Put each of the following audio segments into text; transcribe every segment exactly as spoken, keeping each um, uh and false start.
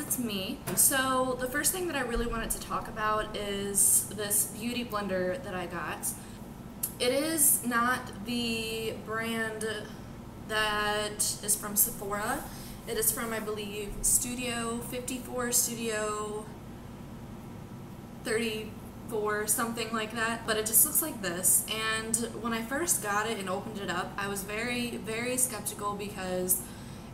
It's me. So the first thing that I really wanted to talk about is this Beauty Blender that I got. It is not the brand that is from Sephora. It is from, I believe, Studio fifty-four, Studio thirty-four, something like that. But it just looks like this. And when I first got it and opened it up, I was very, very skeptical because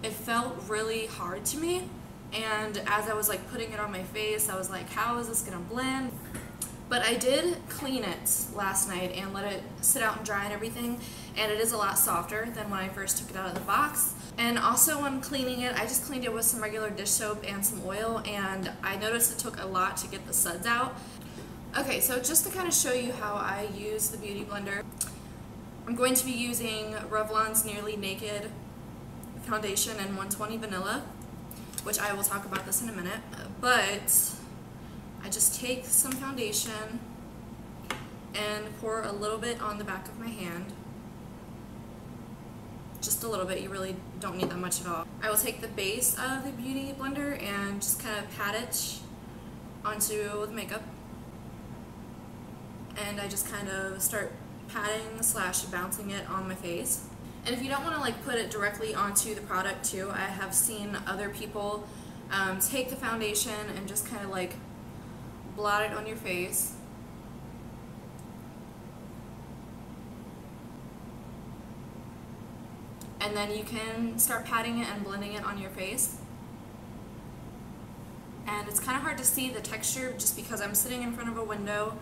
it felt really hard to me. And as I was like putting it on my face, I was like, how is this gonna blend? But I did clean it last night and let it sit out and dry and everything, and it is a lot softer than when I first took it out of the box. And also when cleaning it, I just cleaned it with some regular dish soap and some oil, and I noticed it took a lot to get the suds out. Okay, so just to kind of show you how I use the Beauty Blender, I'm going to be using Revlon's Nearly Naked foundation in one twenty Vanilla, which I will talk about this in a minute, but I just take some foundation and pour a little bit on the back of my hand. Just a little bit, you really don't need that much at all. I will take the base of the Beauty Blender and just kind of pat it onto the makeup. And I just kind of start patting slash bouncing it on my face. And if you don't want to like put it directly onto the product too, I have seen other people um, take the foundation and just kind of like blot it on your face. And then you can start patting it and blending it on your face. And it's kind of hard to see the texture just because I'm sitting in front of a window,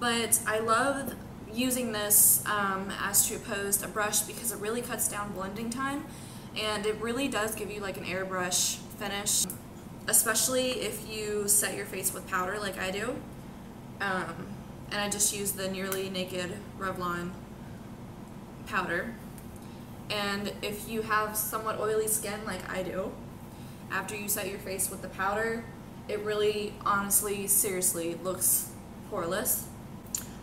but I love using this um, as to opposed a brush because it really cuts down blending time, and it really does give you like an airbrush finish, especially if you set your face with powder like I do. Um, and I just use the Nearly Naked Revlon powder, and if you have somewhat oily skin like I do, after you set your face with the powder, it really honestly seriously looks poreless.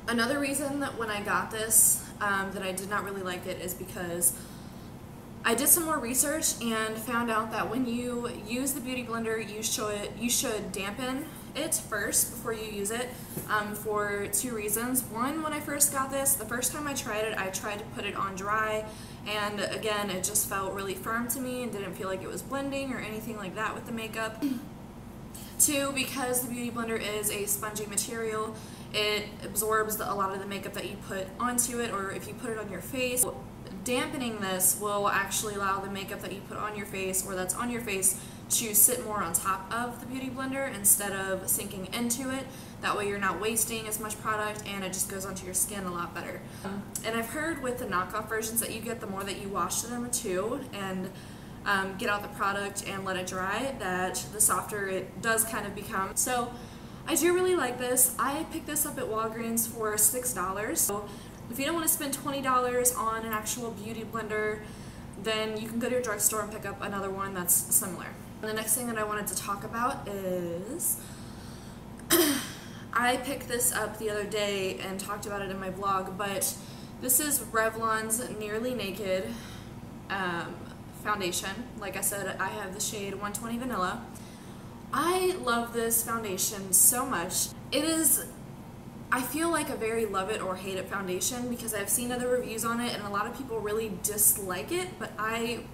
Another reason that when I got this um, that I did not really like it is because I did some more research and found out that when you use the Beauty Blender, you should, you should dampen it first before you use it um, for two reasons. One, when I first got this, the first time I tried it, I tried to put it on dry, and again, it just felt really firm to me and didn't feel like it was blending or anything like that with the makeup. Two, because the Beauty Blender is a spongy material, it absorbs a lot of the makeup that you put onto it, or if you put it on your face. Dampening this will actually allow the makeup that you put on your face, or that's on your face, to sit more on top of the Beauty Blender instead of sinking into it. That way you're not wasting as much product, and it just goes onto your skin a lot better. And I've heard with the knockoff versions that you get, the more that you wash them too and um, get out the product and let it dry, that the softer it does kind of become. So I do really like this. I picked this up at Walgreens for six dollars. So if you don't want to spend twenty dollars on an actual Beauty Blender, then you can go to your drugstore and pick up another one that's similar. And the next thing that I wanted to talk about is I picked this up the other day and talked about it in my vlog, but this is Revlon's Nearly Naked um, foundation. Like I said, I have the shade one twenty Vanilla. I love this foundation so much. It is, I feel like, a very love it or hate it foundation because I've seen other reviews on it and a lot of people really dislike it, but I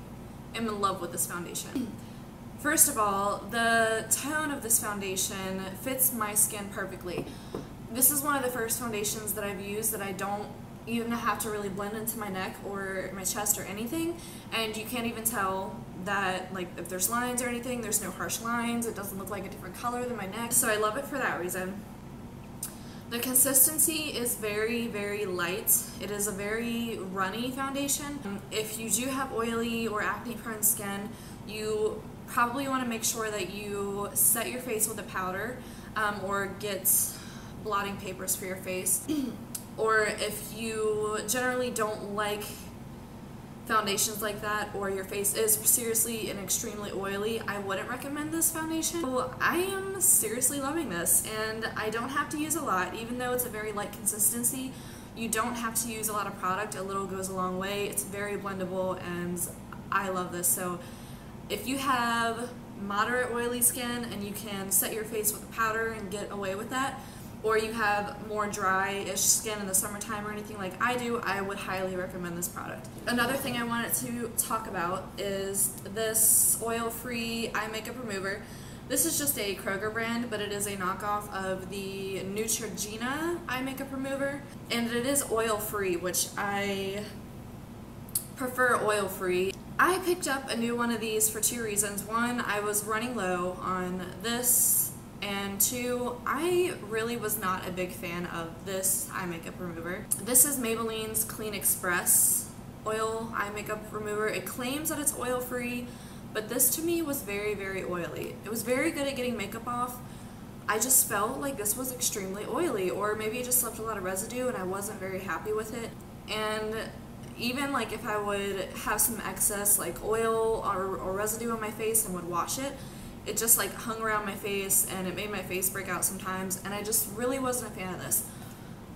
am in love with this foundation. First of all, the tone of this foundation fits my skin perfectly. This is one of the first foundations that I've used that I don't even have to really blend into my neck or my chest or anything, and you can't even tell that, like, if there's lines or anything. There's no harsh lines. It doesn't look like a different color than my neck, so I love it for that reason. The consistency is very, very light. It is a very runny foundation. If you do have oily or acne-prone skin, you probably want to make sure that you set your face with a powder um, or get blotting papers for your face. or if you generally don't like foundations like that, or your face is seriously and extremely oily, I wouldn't recommend this foundation. So I am seriously loving this, and I don't have to use a lot. Even though it's a very light consistency, you don't have to use a lot of product. A little goes a long way. It's very blendable, and I love this. So if you have moderate oily skin and you can set your face with a powder and get away with that, or you have more dry-ish skin in the summertime or anything like I do, I would highly recommend this product. Another thing I wanted to talk about is this oil-free eye makeup remover. This is just a Kroger brand, but it is a knockoff of the Neutrogena eye makeup remover, and it is oil-free, which I prefer oil-free. I picked up a new one of these for two reasons. One, I was running low on this, and two, I really was not a big fan of this eye makeup remover. This is Maybelline's Clean Express oil eye makeup remover. It claims that it's oil-free, but this to me was very, very oily. It was very good at getting makeup off. I just felt like this was extremely oily, or maybe it just left a lot of residue and I wasn't very happy with it. And even like if I would have some excess like oil or, or residue on my face and would wash it, it just like hung around my face and it made my face break out sometimes, and I just really wasn't a fan of this.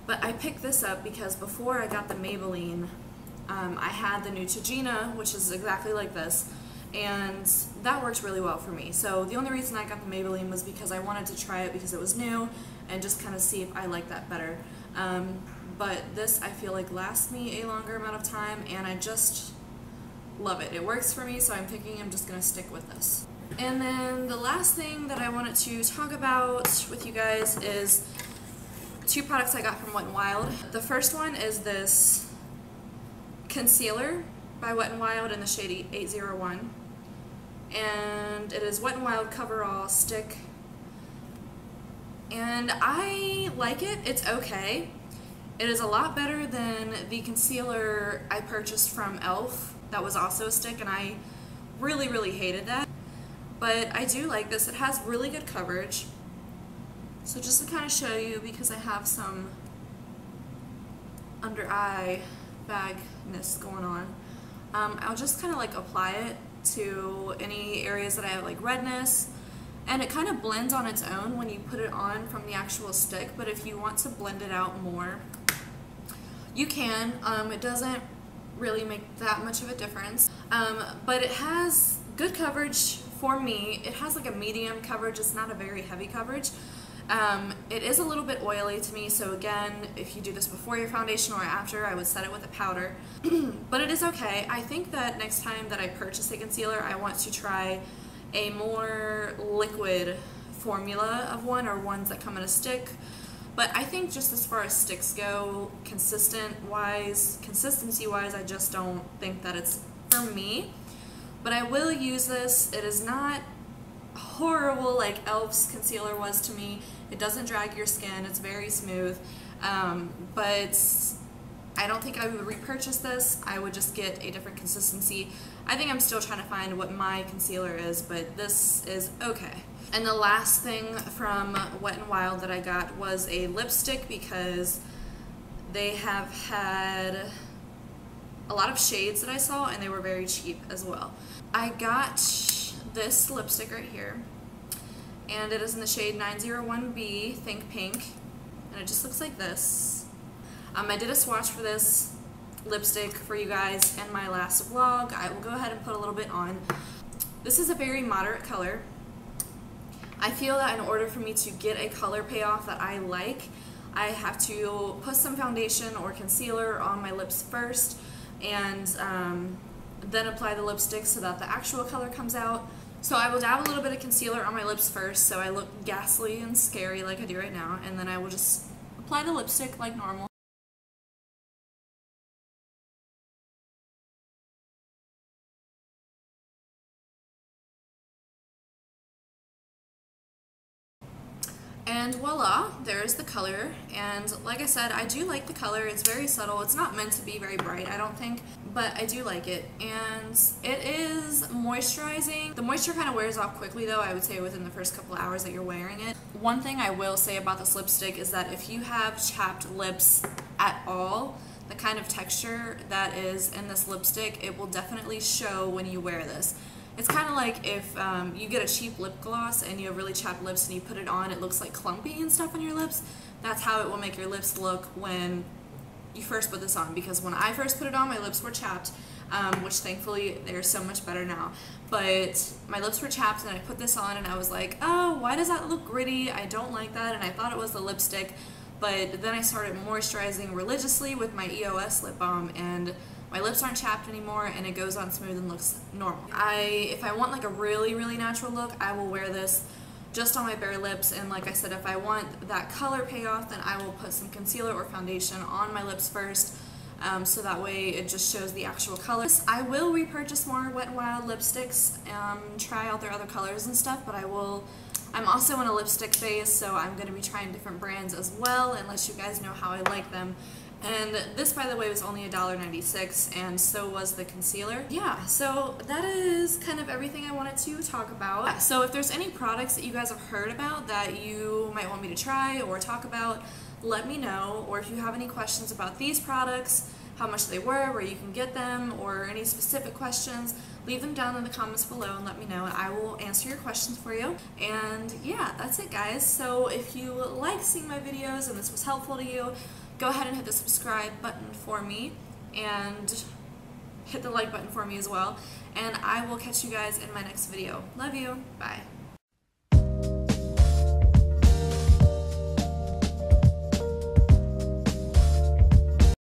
But I picked this up because before I got the Maybelline, um, I had the Neutrogena, which is exactly like this, and that worked really well for me. So the only reason I got the Maybelline was because I wanted to try it because it was new and just kind of see if I liked that better. Um, but this I feel like lasts me a longer amount of time, and I just love it. It works for me, so I'm thinking I'm just going to stick with this. And then the last thing that I wanted to talk about with you guys is two products I got from Wet 'n Wild. The first one is this concealer by Wet 'n Wild in the shade eight oh one, and it is Wet 'n Wild Coverall Stick, and I like it. It's okay. It is a lot better than the concealer I purchased from e l f that was also a stick, and I really, really hated that. But I do like this. It has really good coverage. So just to kind of show you, because I have some under eye bagness going on, um, I'll just kind of like apply it to any areas that I have like redness, and it kind of blends on its own when you put it on from the actual stick. But if you want to blend it out more, you can. Um, it doesn't really make that much of a difference, um, but it has good coverage. For me, it has like a medium coverage. It's not a very heavy coverage. Um, it is a little bit oily to me, so again, if you do this before your foundation or after, I would set it with a powder. But it is okay. I think that next time that I purchase a concealer, I want to try a more liquid formula of one, or ones that come in a stick. But I think just as far as sticks go, consistent wise, consistency wise, I just don't think that it's for me. But I will use this. It is not horrible like e l f's concealer was to me. It doesn't drag your skin. It's very smooth. Um, but I don't think I would repurchase this. I would just get a different consistency. I think I'm still trying to find what my concealer is, but this is okay. And the last thing from Wet 'n Wild that I got was a lipstick, because they have had a lot of shades that I saw, and they were very cheap as well. I got this lipstick right here, and it is in the shade nine oh one B, Think Pink, and it just looks like this. Um, I did a swatch for this lipstick for you guys in my last vlog. I will go ahead and put a little bit on. This is a very moderate color. I feel that in order for me to get a color payoff that I like, I have to put some foundation or concealer on my lips first, and um, then apply the lipstick so that the actual color comes out. So I will dab a little bit of concealer on my lips first so I look ghastly and scary like I do right now, and then I will just apply the lipstick like normal. And voila, there's the color. And like I said, I do like the color. It's very subtle. It's not meant to be very bright, I don't think, but I do like it. And it is moisturizing. The moisture kind of wears off quickly though, I would say within the first couple hours that you're wearing it. One thing I will say about this lipstick is that if you have chapped lips, at all, the kind of texture that is in this lipstick, it will definitely show when you wear this. It's kind of like if um, you get a cheap lip gloss and you have really chapped lips and you put it on, it looks like clumpy and stuff on your lips. That's how it will make your lips look when you first put this on, because when I first put it on, my lips were chapped, um, which thankfully they're so much better now. But my lips were chapped and I put this on and I was like, oh, why does that look gritty? I don't like that, and I thought it was the lipstick. But then I started moisturizing religiously with my E O S lip balm, and my lips aren't chapped anymore, and it goes on smooth and looks normal. I, if I want like a really, really natural look, I will wear this just on my bare lips, and like I said, if I want that color payoff, then I will put some concealer or foundation on my lips first, um, so that way it just shows the actual colors. I will repurchase more Wet n Wild lipsticks, um, try out their other colors and stuff, but I will... I'm also in a lipstick phase, so I'm going to be trying different brands as well, and let you guys know how I like them. And this, by the way, was only a dollar ninety-six, and so was the concealer. Yeah, so that is kind of everything I wanted to talk about. So if there's any products that you guys have heard about that you might want me to try or talk about, let me know. Or if you have any questions about these products, how much they were, where you can get them, or any specific questions, leave them down in the comments below and let me know, and I will answer your questions for you. And yeah, that's it, guys. So if you like seeing my videos and this was helpful to you, go ahead and hit the subscribe button for me, and hit the like button for me as well, and I will catch you guys in my next video. Love you. Bye.